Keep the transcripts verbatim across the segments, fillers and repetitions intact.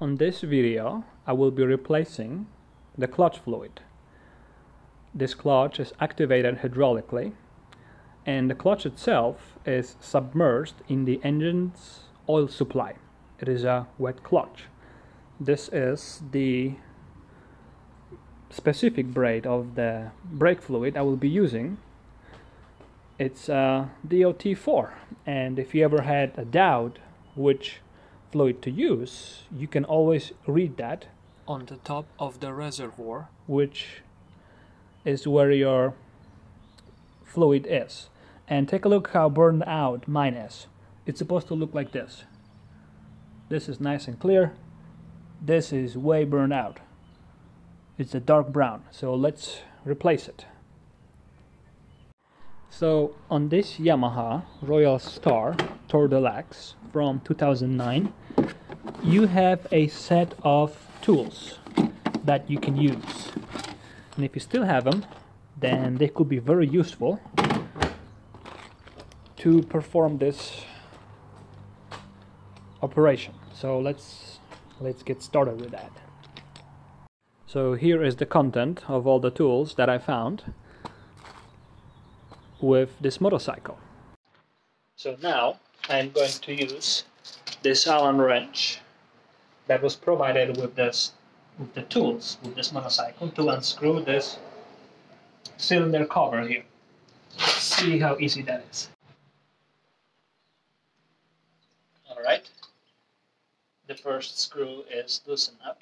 On this video, I will be replacing the clutch fluid. This clutch is activated hydraulically, and the clutch itself is submerged in the engine's oil supply. It is a wet clutch. This is the specific braid of the brake fluid I will be using. It's a D O T four, and if you ever had a doubt which fluid to use, you can always read that on the top of the reservoir, which is where your fluid is. And take a look how burned out mine is. It's supposed to look like this. This is nice and clear. This is way burned out. It's a dark brown, so let's replace it. So on this Yamaha Royal Star Tour Deluxe from two thousand nine, you have a set of tools that you can use. And if you still have them, then they could be very useful to perform this operation. So let's let's get started with that. So here is the content of all the tools that I found with this motorcycle. So now I'm going to use this Allen wrench that was provided with this with the tools with this motorcycle to unscrew this cylinder cover here. Let's see how easy that is. Alright, the first screw is loosened up.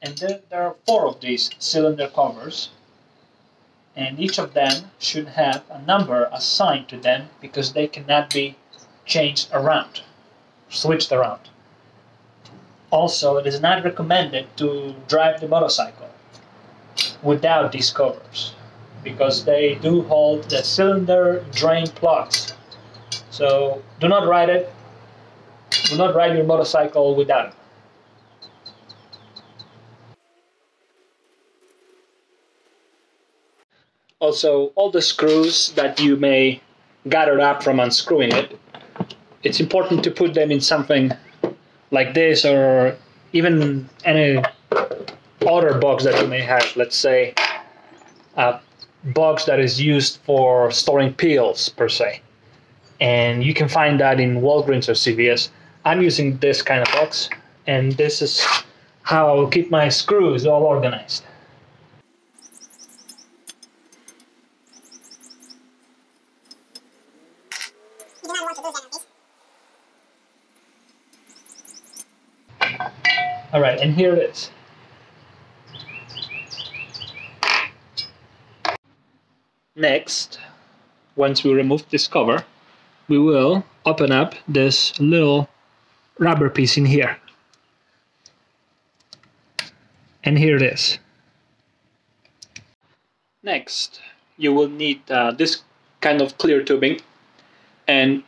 And then there are four of these cylinder covers, and each of them should have a number assigned to them because they cannot be changed around, switched around. Also, it is not recommended to drive the motorcycle without these covers because they do hold the cylinder drain plugs. So do not ride it, do not ride your motorcycle without it. Also, all the screws that you may gather up from unscrewing it, it's important to put them in something like this, or even any other box that you may have. Let's say a box that is used for storing pills, per se. And you can find that in Walgreens or C V S. I'm using this kind of box, and this is how I will keep my screws all organized. All right, and here it is. Next, once we remove this cover, we will open up this little rubber piece in here. And here it is. Next, you will need uh, this kind of clear tubing. And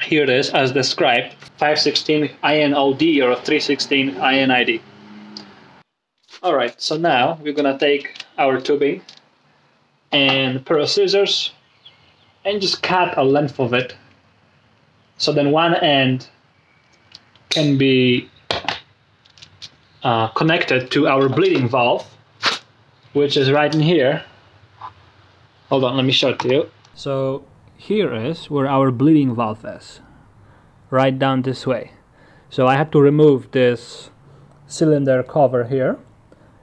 here it is, as described, five sixteen I N O D or three sixteen I N I D. Alright, so now we're gonna take our tubing and a pair of scissors and just cut a length of it, so then one end can be uh, connected to our bleeding valve, which is right in here. Hold on, let me show it to you. So here is where our bleeding valve is, right down this way. So I had to remove this cylinder cover here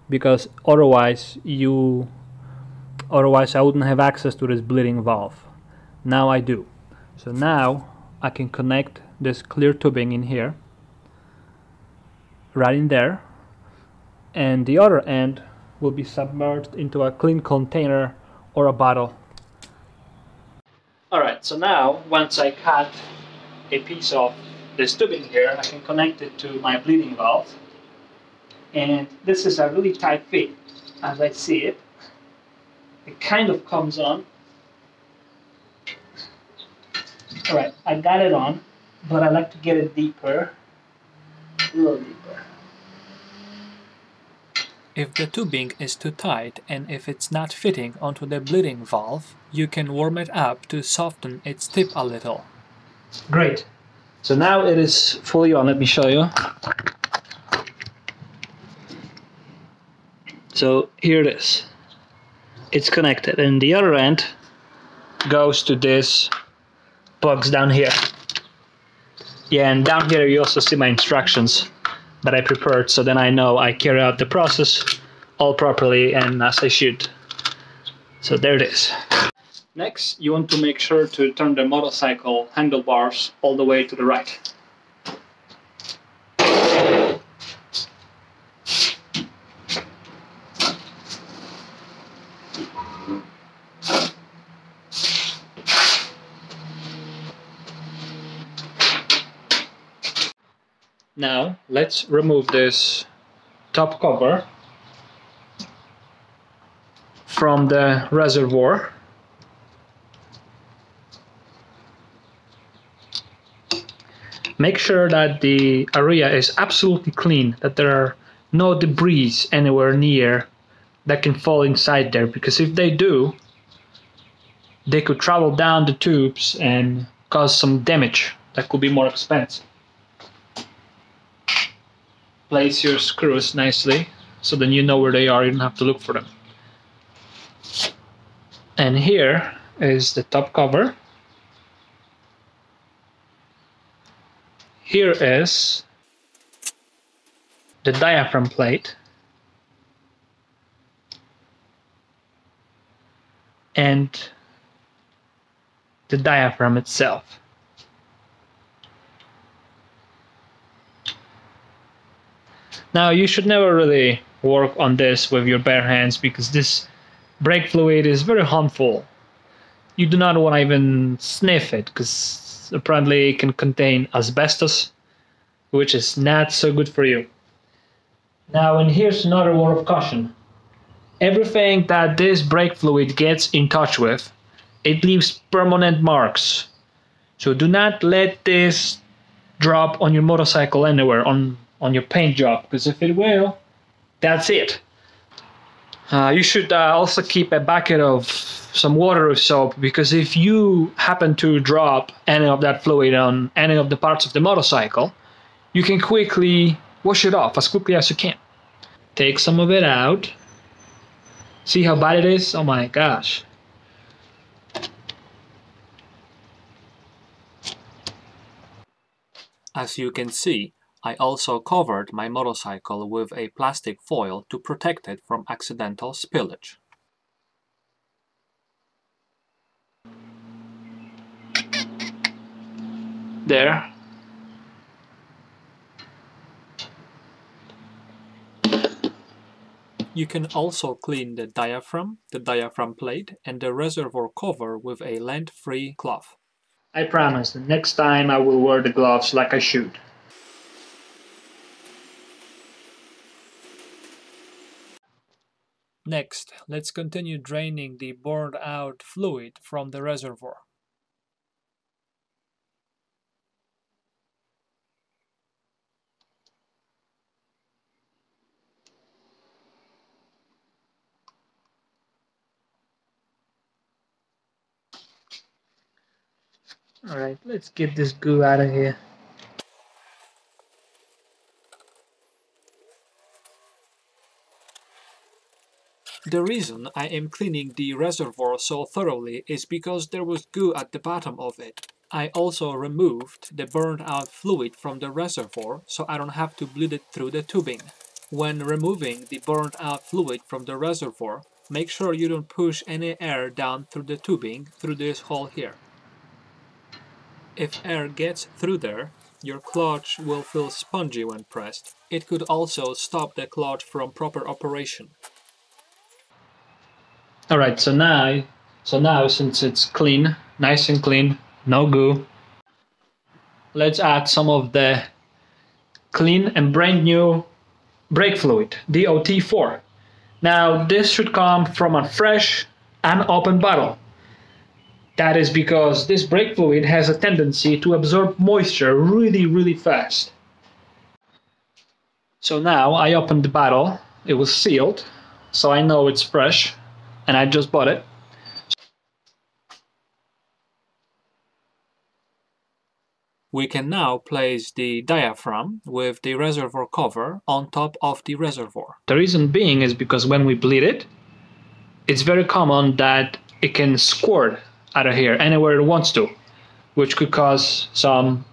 because otherwise you otherwise I wouldn't have access to this bleeding valve. Now I do. So now I can connect this clear tubing in here, right in there, and the other end will be submerged into a clean container or a bottle. Alright, so now once I cut a piece of this tubing here, I can connect it to my bleeding valve. And this is a really tight fit, as I see it. It kind of comes on. Alright, I got it on, but I like to get it deeper, a little deeper. If the tubing is too tight and if it's not fitting onto the bleeding valve, you can warm it up to soften its tip a little. Great. So now it is fully on, let me show you. So here it is. It's connected, and the other end goes to this box down here. Yeah, and down here you also see my instructions that I prepared, so then I know I carry out the process all properly and as I should. So there it is. Next, you want to make sure to turn the motorcycle handlebars all the way to the right. Now, let's remove this top cover from the reservoir. Make sure that the area is absolutely clean, that there are no debris anywhere near that can fall inside there, because if they do, they could travel down the tubes and cause some damage that could be more expensive. Place your screws nicely, so then you know where they are, you don't have to look for them. And here is the top cover. Here is the diaphragm plate. And the diaphragm itself. Now, you should never really work on this with your bare hands, because this brake fluid is very harmful. You do not want to even sniff it, because apparently it can contain asbestos, which is not so good for you. Now, and here's another word of caution. Everything that this brake fluid gets in touch with, it leaves permanent marks. So do not let this drop on your motorcycle anywhere, on on your paint job, because if it will, that's it. Uh, you should uh, also keep a bucket of some water or soap, because if you happen to drop any of that fluid on any of the parts of the motorcycle, you can quickly wash it off as quickly as you can. Take some of it out. See how bad it is? Oh my gosh. As you can see, I also covered my motorcycle with a plastic foil to protect it from accidental spillage. There. You can also clean the diaphragm, the diaphragm plate, and the reservoir cover with a lint-free cloth. I promise the next time I will wear the gloves like I should. Next, let's continue draining the burned out fluid from the reservoir. Alright, let's get this goo out of here. The reason I am cleaning the reservoir so thoroughly is because there was goo at the bottom of it. I also removed the burned out fluid from the reservoir so I don't have to bleed it through the tubing. When removing the burned out fluid from the reservoir, make sure you don't push any air down through the tubing through this hole here. If air gets through there, your clutch will feel spongy when pressed. It could also stop the clutch from proper operation. Alright, so now, so now since it's clean, nice and clean, no goo, let's add some of the clean and brand new brake fluid, D O T four. Now, this should come from a fresh, unopened bottle. That is because this brake fluid has a tendency to absorb moisture really, really fast. So now, I opened the bottle, it was sealed, so I know it's fresh. And I just bought it. we can now place the diaphragm with the reservoir cover on top of the reservoir. The reason being is because when we bleed it, it's very common that it can squirt out of here anywhere it wants to, which could cause some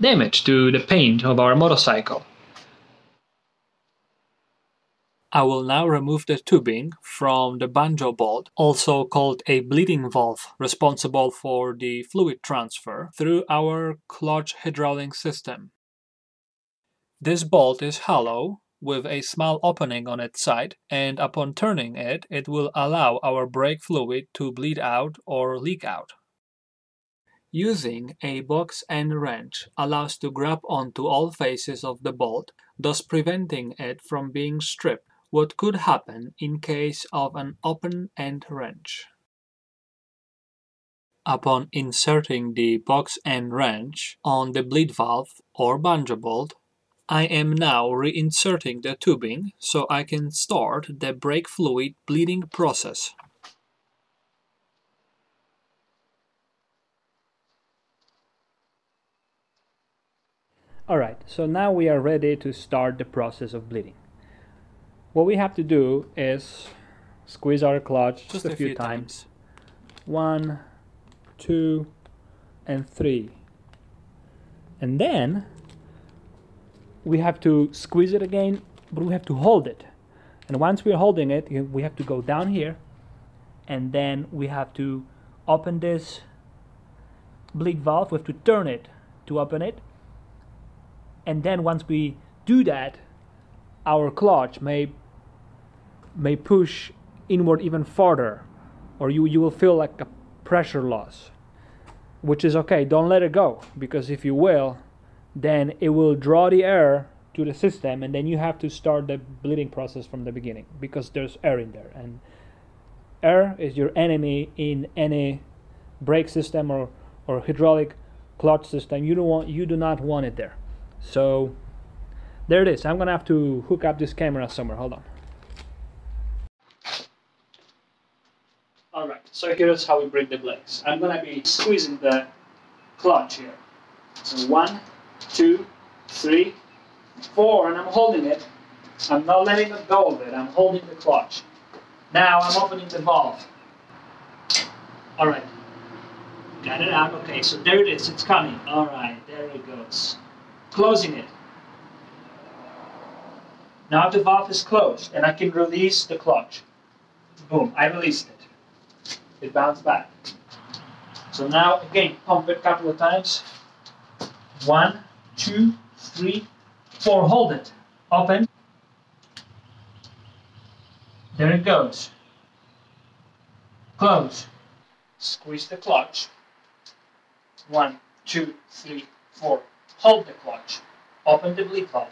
damage to the paint of our motorcycle. I will now remove the tubing from the banjo bolt, also called a bleeding valve, responsible for the fluid transfer through our clutch hydraulic system. This bolt is hollow with a small opening on its side, and upon turning it, it will allow our brake fluid to bleed out or leak out. Using a box and wrench allows to grab onto all faces of the bolt, thus preventing it from being stripped, what could happen in case of an open-end wrench. Upon inserting the box and wrench on the bleed valve or banjo bolt, I am now reinserting the tubing so I can start the brake fluid bleeding process. Alright, so now we are ready to start the process of bleeding. What we have to do is squeeze our clutch just a, a few, few times. times. One, two, and three. And then we have to squeeze it again, but we have to hold it. And once we're holding it, we have to go down here, and then we have to open this bleed valve. We have to turn it to open it. And then once we do that, our clutch may may push inward even farther, or you, you will feel like a pressure loss, which is okay. Don't let it go, because if you will, then it will draw the air to the system, and then you have to start the bleeding process from the beginning, because there's air in there, and air is your enemy in any brake system or, or hydraulic clutch system. You don't want, you do not want it there. So there it is. I'm gonna have to hook up this camera somewhere. Hold on. All right, so here's how we break the blades. I'm gonna be squeezing the clutch here. So one, two, three, four, and I'm holding it. I'm not letting it go of it. I'm holding the clutch. Now I'm opening the valve. All right, got it out. Okay, so there it is. It's coming. All right, there it goes. Closing it. Now the valve is closed, and I can release the clutch. Boom, I released it. It bounced back. So now, again, pump it a couple of times. One, two, three, four. Hold it. Open. There it goes. Close. Squeeze the clutch. One, two, three, four. Hold the clutch. Open the bleed valve.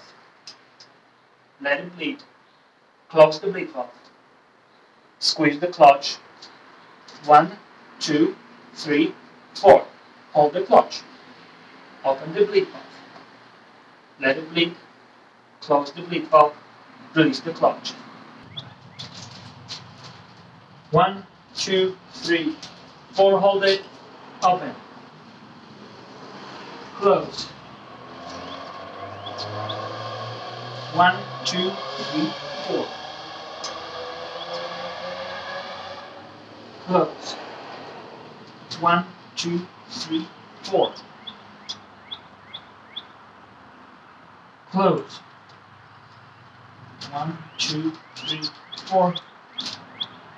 Let it bleed. Close the bleed valve. Squeeze the clutch. One, two, three, four. Hold the clutch. Open the bleed valve. Let it bleed. Close the bleed valve. Release the clutch. One, two, three, four. Hold it. Open. Close. One, two, three, four. Close. One, two, three, four. Close. One, two, three, four.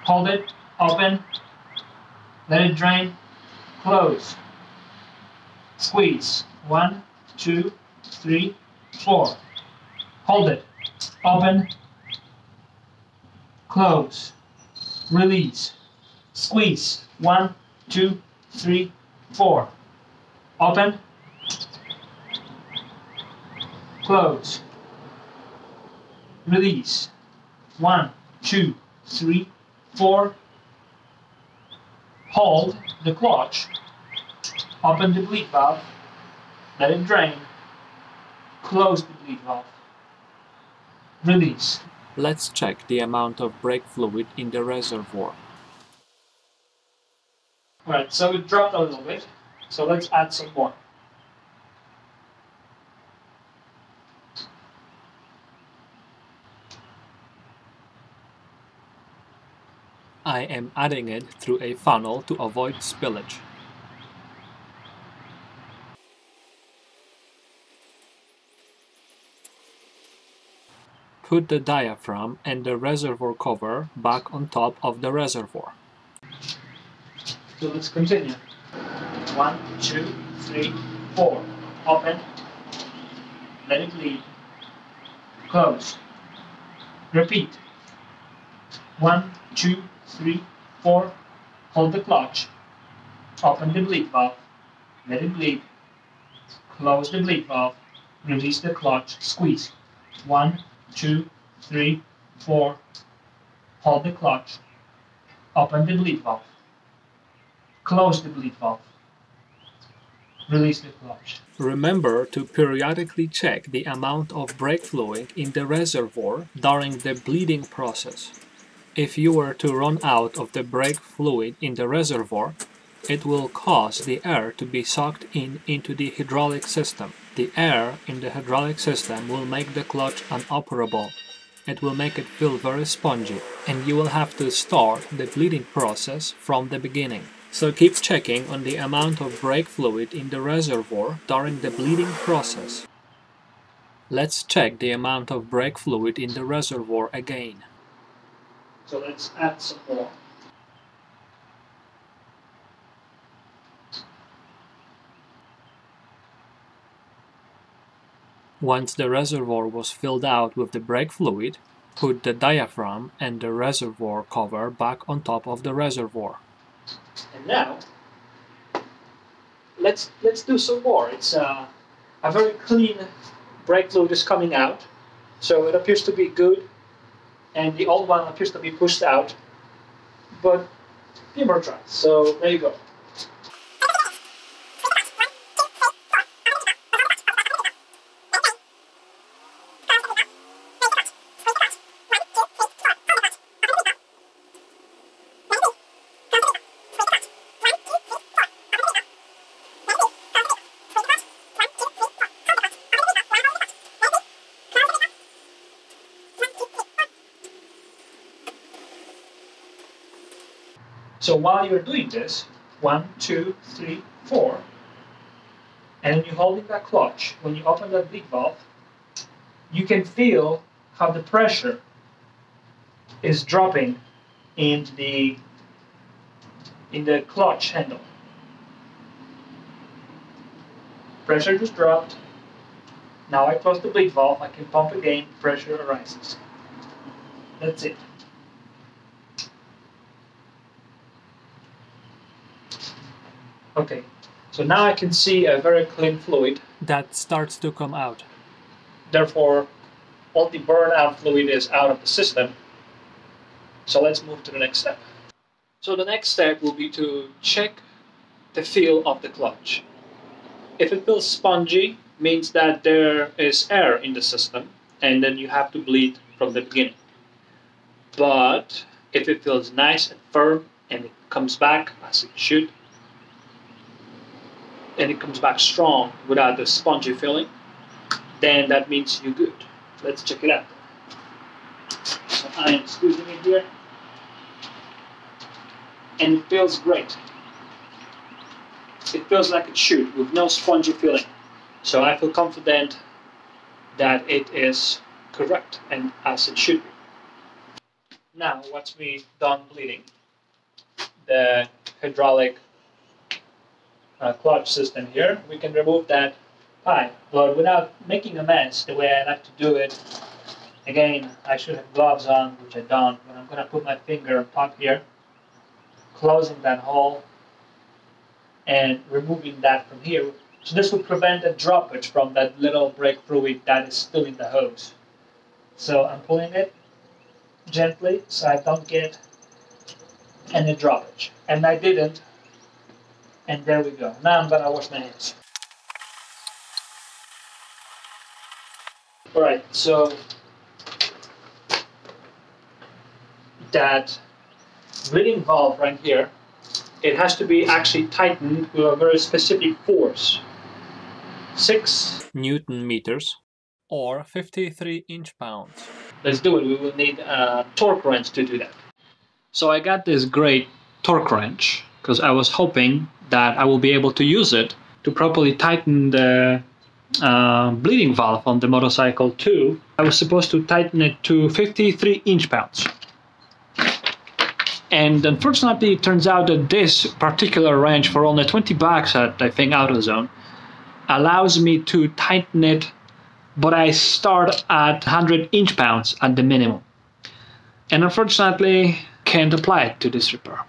Hold it. Open. Let it drain. Close. Squeeze. One, two, three, four. Hold it. Open. Close. Release. Squeeze. One, two, three, four. Open. Close. Release. One, two, three, four. Hold the clutch. Open the bleed valve. Let it drain. Close the bleed valve. Release. Let's check the amount of brake fluid in the reservoir. Alright, so it dropped a little bit, so let's add some more. I am adding it through a funnel to avoid spillage. Put the diaphragm and the reservoir cover back on top of the reservoir. So let's continue. One, two, three, four. Open. Let it lead. Close. Repeat. One, two, three, four. Hold the clutch. Open the bleed valve. Let it bleed. Close the bleed valve. Release the clutch. Squeeze. One, two, three, four. Hold the clutch. Open the bleed valve. Close the bleed valve. Release the clutch. Remember to periodically check the amount of brake fluid in the reservoir during the bleeding process. If you were to run out of the brake fluid in the reservoir, it will cause the air to be sucked in into the hydraulic system. The air in the hydraulic system will make the clutch unoperable. It will make it feel very spongy, and you will have to start the bleeding process from the beginning. So keep checking on the amount of brake fluid in the reservoir during the bleeding process. Let's check the amount of brake fluid in the reservoir again. So let's add some more. Once the reservoir was filled out with the brake fluid, put the diaphragm and the reservoir cover back on top of the reservoir. And now, let's let's do some more. It's uh, a very clean brake fluid is coming out, so it appears to be good, and the old one appears to be pushed out. But few more tries. So there you go. So while you're doing this, one, two, three, four, and you're holding that clutch, when you open that bleed valve, you can feel how the pressure is dropping in the, in the clutch handle. Pressure just dropped. Now I close the bleed valve, I can pump again, pressure arises. That's it. Okay, so now I can see a very clean fluid that starts to come out. Therefore, all the burnout fluid is out of the system. So let's move to the next step. So the next step will be to check the feel of the clutch. If it feels spongy, means that there is air in the system, and then you have to bleed from the beginning. But if it feels nice and firm, and it comes back as it should, and it comes back strong without the spongy feeling, then that means you're good. Let's check it out. So I am squeezing it here, and it feels great. It feels like it should, with no spongy feeling. So I feel confident that it is correct and as it should be. Now, once we're done bleeding, the hydraulic Uh, clutch system here, we can remove that pipe, but without making a mess the way I like to do it. Again, I should have gloves on, which I don't, but I'm gonna put my finger on top here, closing that hole and removing that from here. So this will prevent a droppage from that little brake fluid that is still in the hose. So I'm pulling it gently so I don't get any droppage, and I didn't. And there we go. Now I'm gonna wash my hands. Alright, so that bleeding valve right here, it has to be actually tightened with a very specific force. Six Newton meters or fifty-three inch pounds. Let's do it. We will need a torque wrench to do that. So I got this great torque wrench because I was hoping that I will be able to use it to properly tighten the uh, bleeding valve on the motorcycle too. I was supposed to tighten it to fifty-three inch pounds. And unfortunately, it turns out that this particular wrench, for only twenty bucks at, I think, AutoZone, allows me to tighten it, but I start at one hundred inch pounds at the minimum. And unfortunately, can't apply it to this repair.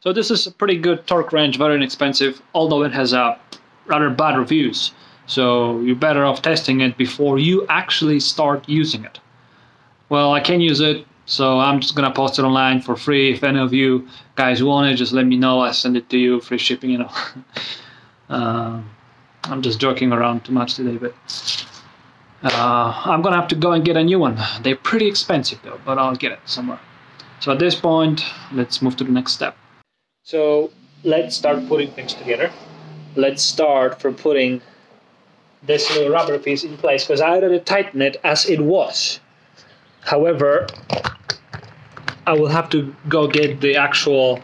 So this is a pretty good torque wrench, very inexpensive, although it has a rather bad reviews. So you're better off testing it before you actually start using it. Well, I can use it, so I'm just gonna post it online for free. If any of you guys want it, just let me know. I'll send it to you, free shipping, you know. uh, I'm just joking around too much today, but uh, I'm gonna have to go and get a new one. They're pretty expensive though, but I'll get it somewhere. So at this point, let's move to the next step. So let's start putting things together. Let's start from putting this little rubber piece in place, because I already tightened it as it was. However, I will have to go get the actual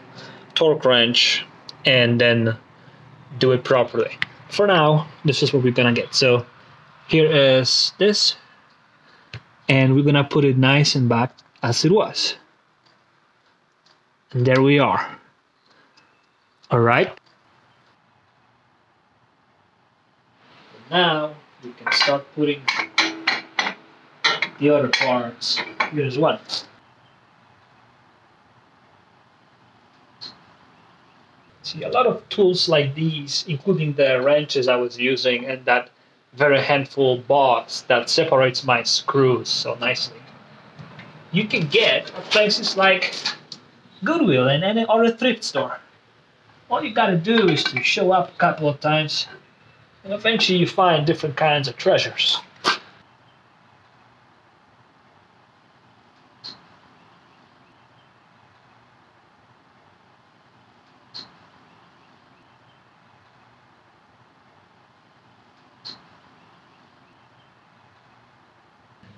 torque wrench and then do it properly. For now, this is what we're gonna get. So here is this, and we're gonna put it nice and back as it was. And there we are. All right. Now we can start putting the other parts. Here's one. See, a lot of tools like these, including the wrenches I was using and that very handful box that separates my screws so nicely, you can get at places like Goodwill and any other thrift store. All you gotta do is to show up a couple of times, and eventually you find different kinds of treasures.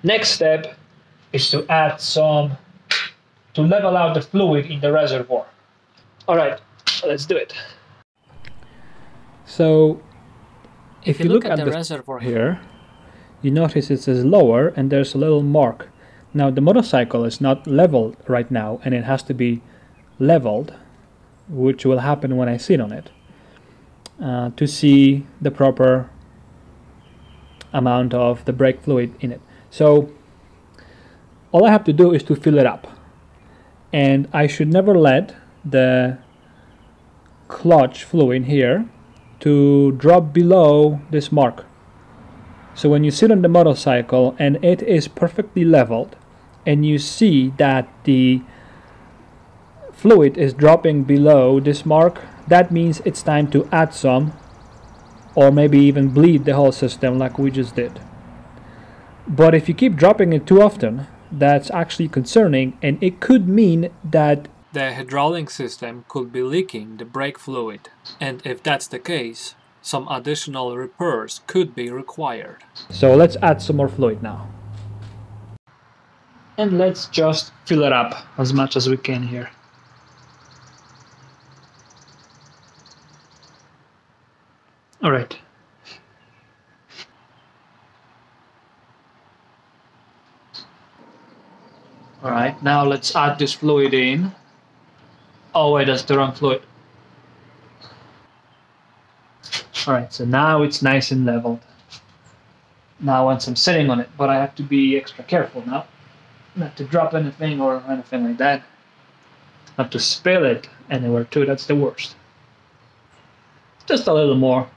Next step is to add some, to level out the fluid in the reservoir. All right, let's do it. So if, if you, you look, look at, at the reservoir here, you notice it says lower and there's a little mark. Now the motorcycle is not leveled right now and it has to be leveled, which will happen when I sit on it, uh, to see the proper amount of the brake fluid in it. So all I have to do is to fill it up, and I should never let the clutch fluid here to drop below this mark. So when you sit on the motorcycle and it is perfectly leveled and you see that the fluid is dropping below this mark, that means it's time to add some, or maybe even bleed the whole system like we just did. But if you keep dropping it too often, that's actually concerning, and it could mean that the hydraulic system could be leaking the brake fluid, and if that's the case, some additional repairs could be required. So let's add some more fluid now. And let's just fill it up as much as we can here. All right. All right, now let's add this fluid in. Oh wait, that's the wrong fluid. All right, so now it's nice and leveled. Now once I'm sitting on it, but I have to be extra careful now, not to drop anything or anything like that, not to spill it anywhere too, that's the worst. Just a little more.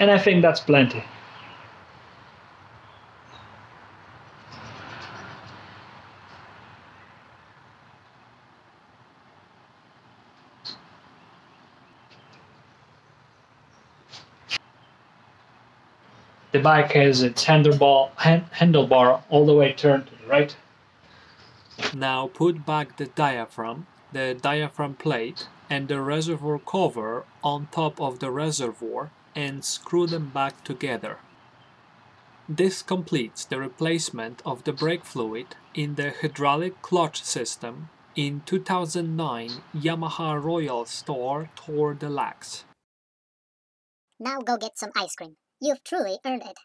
And I think that's plenty. The bike has its handlebar, hand, handlebar all the way turned to the right. Now put back the diaphragm, the diaphragm plate, and the reservoir cover on top of the reservoir, and screw them back together. This completes the replacement of the brake fluid in the hydraulic clutch system in two thousand nine Yamaha Royal Star Tour Deluxe. Now go get some ice cream. You've truly earned it.